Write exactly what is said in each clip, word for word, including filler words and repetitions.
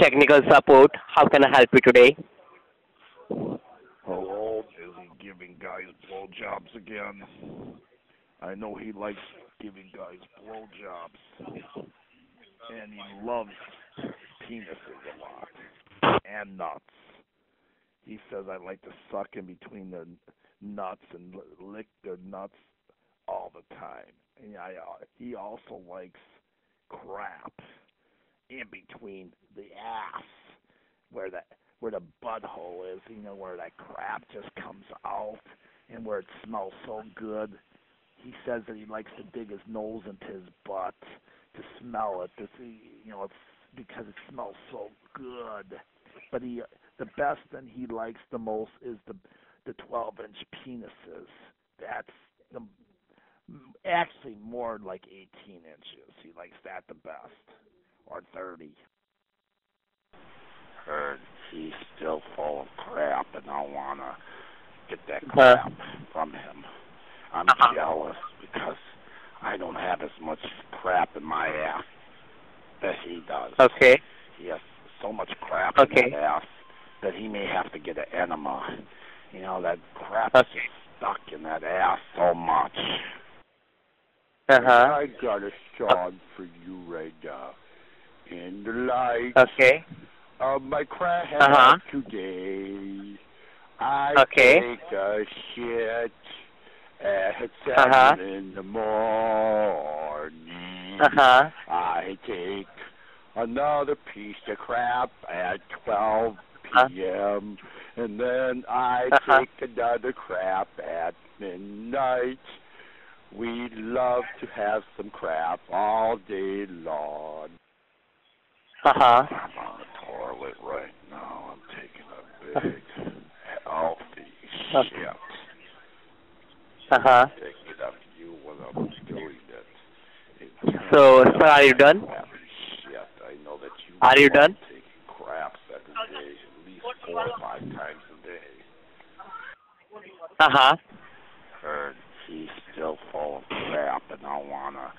Technical support. How can I help you today? Hello, is he giving guys blowjobs again? I know he likes giving guys blowjobs, and he loves penises a lot and nuts. He says I like to suck in between their nuts and lick their nuts all the time. And I, uh, he also likes crap in between the ass, where the where the butthole is, you know, where that crap just comes out and where it smells so good. He says that he likes to dig his nose into his butt to smell it, to see, you know, it's because it smells so good. But he, the best thing he likes the most is the the twelve-inch penises. That's the, actually more like eighteen inches. He likes that the best. Or thirty. Heard he's still full of crap, and I wanna get that crap from him. I'm jealous because I don't have as much crap in my ass that he does. Okay. He has so much crap okay. in his ass that he may have to get an enema. You know, that crap okay. is stuck in that ass so much. Uh huh. I got a song for you right now. In the light okay. of my crap uh-huh. today, I okay. take a shit at seven uh-huh. in the morning. Uh-huh. I take another piece of crap at twelve p m Uh-huh. And then I uh-huh. take another crap at midnight. We love to have some crap all day long. Uh-huh. I'm on the toilet right now. I'm taking a big, healthy uh-huh. shit. Uh-huh. Taking it up to you when I'm doing it. It so, sir, are you done? Shit. I know that you are you done? Taking craps every day, at least four or five times a day. Uh-huh. Heard he's still full of crap, and I want to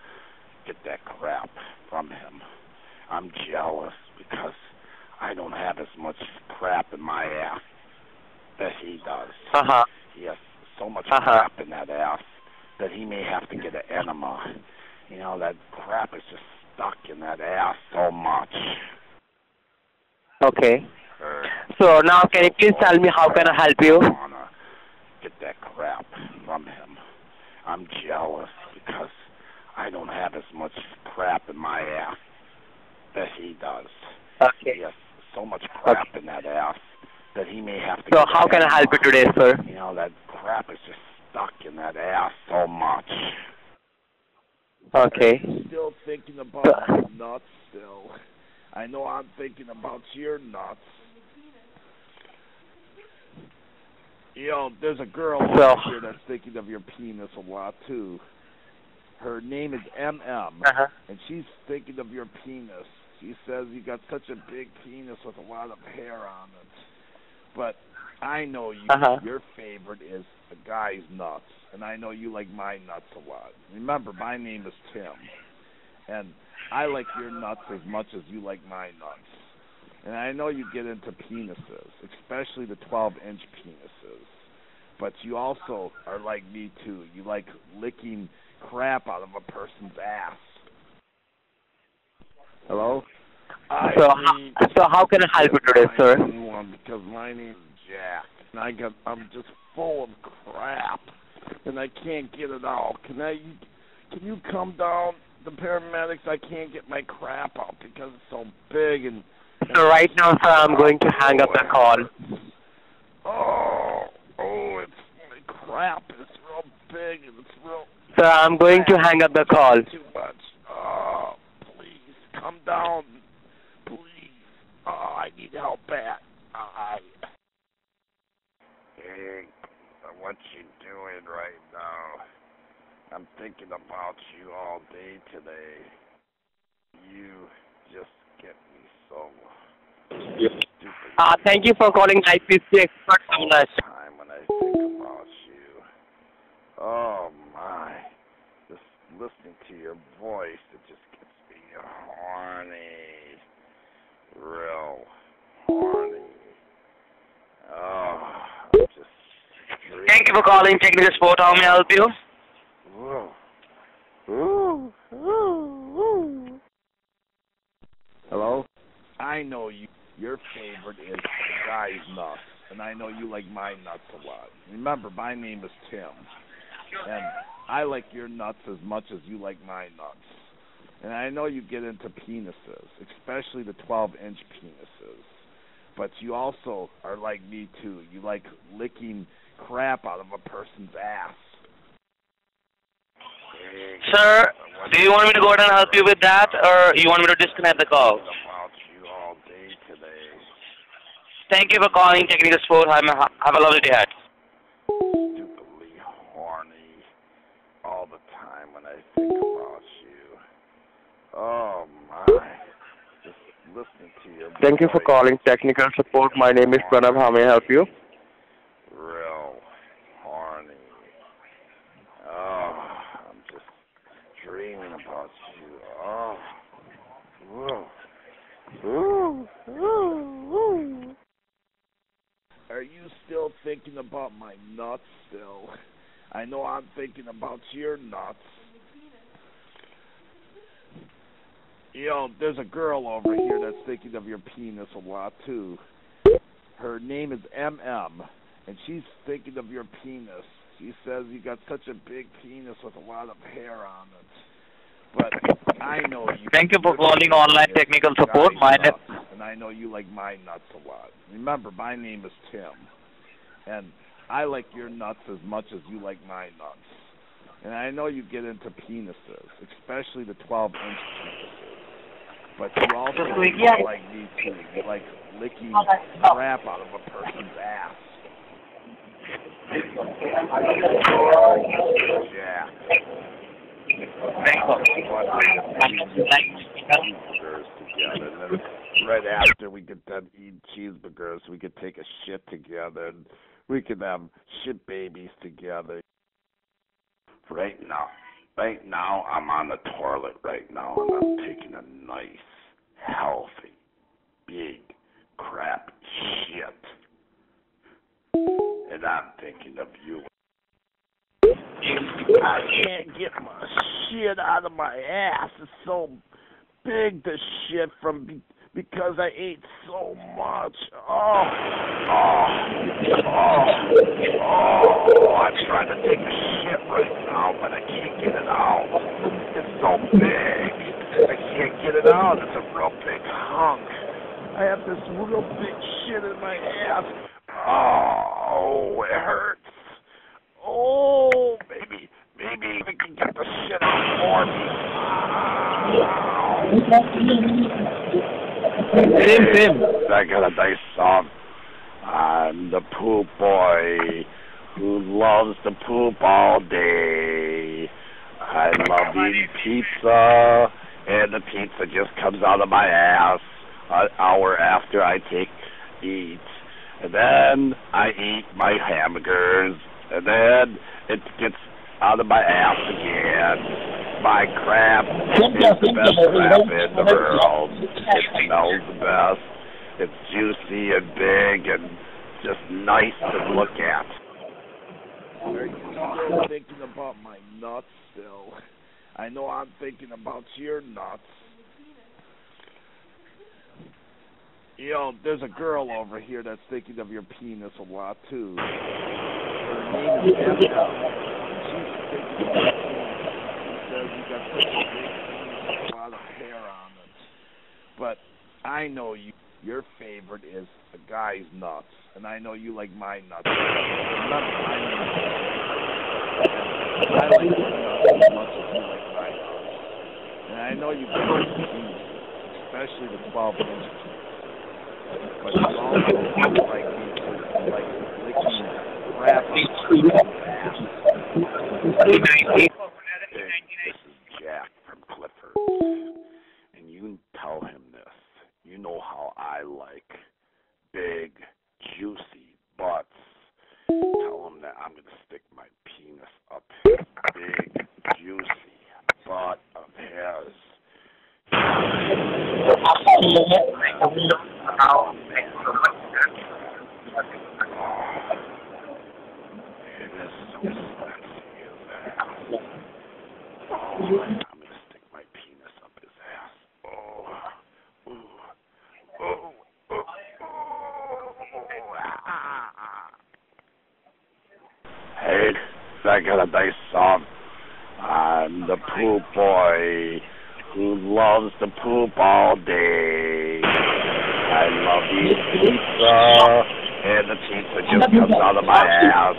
get that crap from him. I'm jealous because I don't have as much crap in my ass that he does. Uh-huh. He has so much uh-huh. crap in that ass that he may have to get an enema. You know, that crap is just stuck in that ass so much. Okay. So now can you please tell me how can I help you? I want to get that crap from him. I'm jealous because I don't have as much crap in my ass that he does. Okay. He has so much crap okay. in that ass that he may have to. So how can I help you today, sir? You know, that crap is just stuck in that ass so much. Okay. I'm still thinking about your nuts still. I know I'm thinking about your nuts. You know, there's a girl so. here that's thinking of your penis a lot too. Her name is M M, uh-huh. and she's thinking of your penis. She says you got such a big penis with a lot of hair on it. But I know you. Uh-huh. Your favorite is the guy's nuts, and I know you like my nuts a lot. Remember, my name is Tim, and I like your nuts as much as you like my nuts. And I know you get into penises, especially the twelve-inch penises. But you also are like me, too. You like licking crap out of a person's ass. Hello? So, mean, so how can I help you today, sir? Because my name is Jack, and I got, I'm just full of crap, and I can't get it out. Can I? Can you come down, the paramedics? I can't get my crap out because it's so big. And, and so right now, sir, I'm going to hang up the call. Oh, oh, it's crap. It's real big, and it's real. Sir, I'm going to hang up the call. Too much. Oh, please, come down. Please. Oh, I need help back. I... Hey, what you doing right now? I'm thinking about you all day today. You just get me so stupid. Uh, thank you for calling I P C Expert Summoners. Time when I think about you. Oh, my. Just listening to your voice, it just gets me horny. Real you for calling Technical Support. How may I help you? Hello? I know you. Your favorite is guy's nuts, and I know you like my nuts a lot. Remember, my name is Tim, and I like your nuts as much as you like my nuts. And I know you get into penises, especially the twelve-inch penises. But you also are like me, too. You like licking crap out of a person's ass. Sir, do you want me to go ahead and help you with that, or you want me to disconnect the call? Thank you for calling Technical Support. Have a, have a lovely day ahead. Stupidly horny all the time when I think about you. Oh, my. Just listening to you. Thank you for calling Technical Support. My name is Pranav. How may I help you? Real horny. Oh, I'm just dreaming about you. Oh. Whoa. Woo, woo, woo. Are you still thinking about my nuts still? I know I'm thinking about your nuts. You know, there's a girl over here that's thinking of your penis a lot, too. Her name is M M, and she's thinking of your penis. She says you got such a big penis with a lot of hair on it. But I know you. Thank you for calling Online Technical Support. My nuts, and I know you like my nuts a lot. Remember, my name is Tim, and I like your nuts as much as you like my nuts. And I know you get into penises, especially the twelve-inch penises. But you also you like me too. You like licking crap out of a person's ass. Yeah. Together. Then right after we get done eating cheeseburgers, we could take a shit together, and we could have shit babies together. Right now, right now, I'm on the toilet right now, and I'm taking a nice, healthy, big crap shit, and I'm thinking of you. I can't get my shit out of my ass. It's so big, the shit, from be because I ate so much. Oh, oh, oh, oh. I'm trying to take a shit right now, but I can't get it out. It's so big. I can't get it out. It's a real big hunk. I have this real big shit in my ass. Oh, it hurts. Oh, baby, maybe we can get the shit out for me. Tim, Tim. I got a nice song. I'm the poop boy who loves to poop all day. I love eating pizza, and the pizza just comes out of my ass an hour after I take eat. And then I eat my hamburgers. And then it gets out of my ass again. My crap is the best crap in the world. It smells the best. It's juicy and big and just nice to look at. Are you thinking about my nuts still? I know I'm thinking about your nuts. You know, there's a girl over here that's thinking of your penis a lot, too. Her name is Emma. She's thinking of your penis. She says you got such a big penis with a lot of hair on it. But I know you. Your favorite is the guy's nuts, and I know you like my nuts. I like your nuts as much as you like my nuts. And I know you like your penis, especially the twelve-inch penis. But you also like like licking crap on my ass. This is Jack from Clifford, and you tell him this. You know how I like big, juicy butts. Tell him that I'm going to stick my penis up his big, juicy butt of his. Oh, it is I'm going to stick my penis up his ass. Oh. Ooh. Oh. Oh. Oh. Ah. Hey, I got a nice song. I'm the poop boy who loves to poop all day. I love eating pizza, and the pizza just comes out of my ass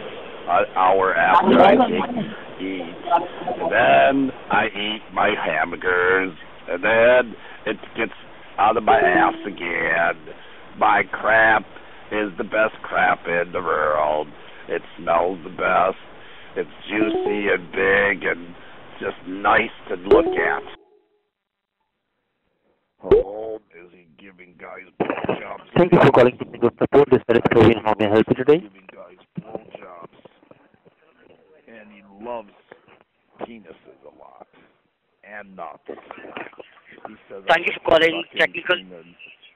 an hour after I take eat. And then I eat my hamburgers, and then it gets out of my ass again. My crap is the best crap in the world. It smells the best. It's juicy and big and just nice to look at. How old is he giving guys blowjobs? Thank you for calling technical support. This is Korean. How may I help you today? Giving guys blowjobs. And he loves penises a lot. And nuts. He says, thank you for calling technical.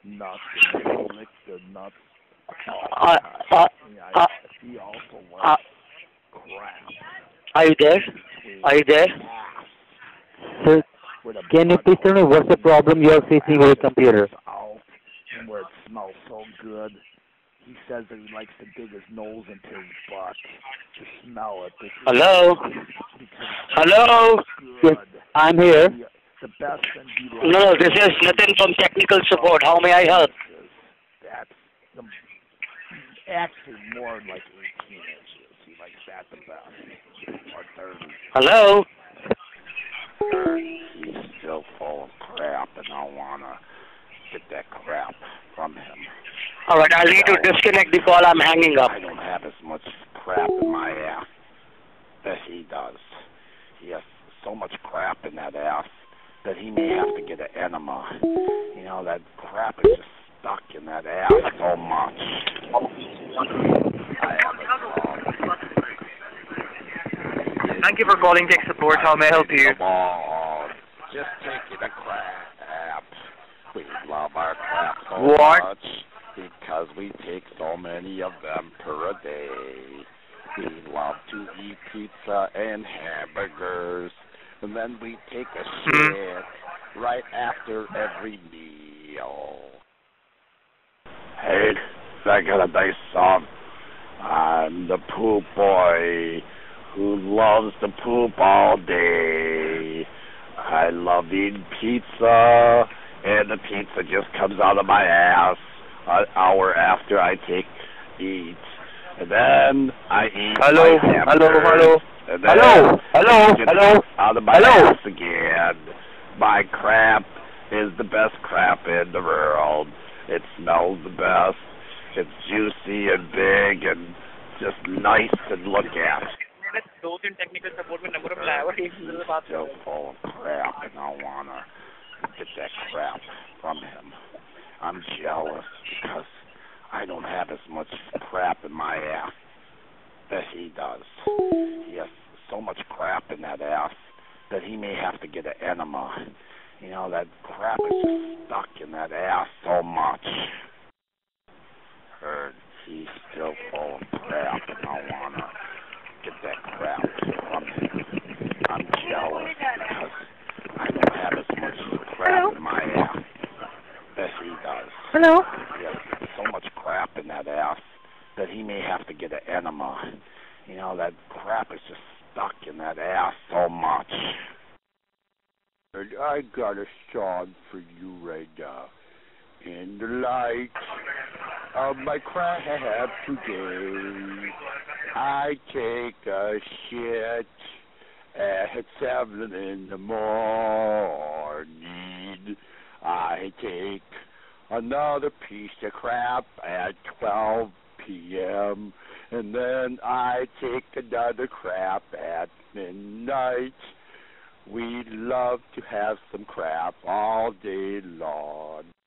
Nuts and lick the nuts. Uh, uh, uh, he also likes uh, crap. Are you there? Are you there? Sir, can you please tell me what's the problem you are facing with the computer? And where it smells so good. He says that he likes to dig his nose into his butt to smell it. Hello? Hello? Yes, I'm here. The best thing he no, this is Nathan from technical support. How may I help? That's the, actually more like eighteen inches. He likes that the best. Or thirty. Hello? He's still full of crap, and I want to get that crap from him. All right, I'll need to disconnect the call. I'm hanging up. I don't have as much crap in my ass that he does. He has so much crap in that ass that he may have to get an enema. You know, that crap is just stuck in that ass so much. I have Thank you for calling Tech Support. How may I help you? Come on. Just take the crap. We love our crap so what? much. Because we take so many of them per day. We love to eat pizza and hamburgers, and then we take a shit right after every meal. Hey, I got a nice song. I'm the poop boy who loves to poop all day. I love eating pizza, and the pizza just comes out of my ass an hour after I take eat, and then I eat hello, my hamburgers, hello, hello, and then hello, hello, it hello, out of my hello. ass again. My crap is the best crap in the world. It smells the best. It's juicy and big and just nice to look at. He's still full of crap, and I wanna get that crap from him. I'm jealous because I don't have as much crap in my ass that he does. He has so much crap in that ass that he may have to get an enema. You know, that crap is just stuck in that ass so much. Heard he's still full of crap, and I want to get that crap from him. I'm jealous because I don't have as much crap in my ass. Yes, he does. Hello? He has so much crap in that ass that he may have to get an enema. You know, that crap is just stuck in that ass so much. And I got a song for you right now. In the light of my crap today, I take a shit at seven in the morning. I take another piece of crap at twelve p m and then I take another crap at midnight. We love to have some crap all day long.